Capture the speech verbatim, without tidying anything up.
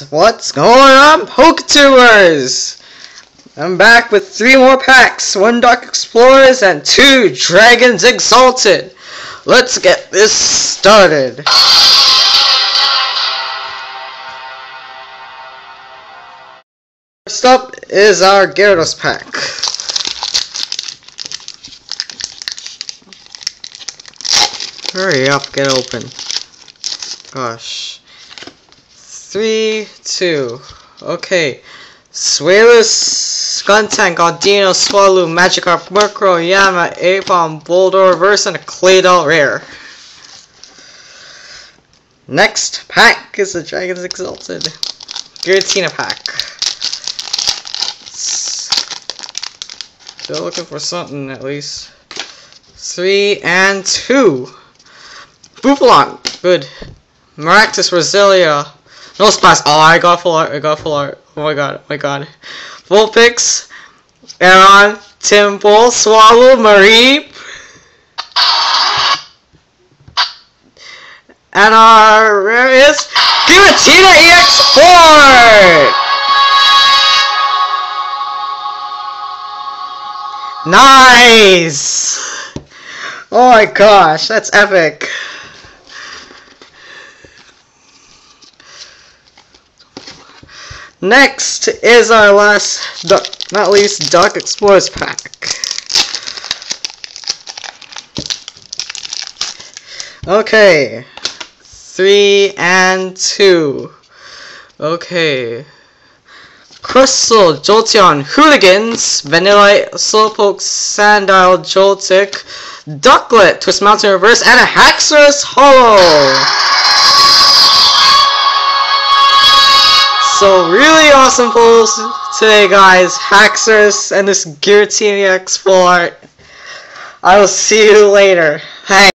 Yes, what's going on, Poketubers? I'm back with three more packs, one Dark Explorers and two Dragons Exalted. Let's get this started. First up is our Gyarados pack. Hurry up, get open. Gosh. Three, two. Okay. Swaylus, Skuntank, Gordino, Swallow, Magikarp, Murkrow, Yama, Apom, Boldore, Verse, and a Claydol Rare. Next pack is the Dragons Exalted. Giratina pack. Still looking for something at least. Three and two. Bufalong. Good. Maractus, Roselia. No spots. Oh, I got full art. I got full art. Oh my god. Oh my god. Vulpix. Aaron. Timble. Swallow. Marie. And our rare is Giratina E X four! Nice! Oh my gosh. That's epic. Next is our last, duck, not least, Dark Explorers pack. Okay, three and two. Okay, Crystal, Jolteon, Hooligans, Vanillite, Slowpoke, Sandile, Joltik, Ducklet, Twist Mountain Reverse, and a Haxorus Hollow. So really awesome pulls today, guys. Haxorus and this Giratina E X four. I will see you later. Hey.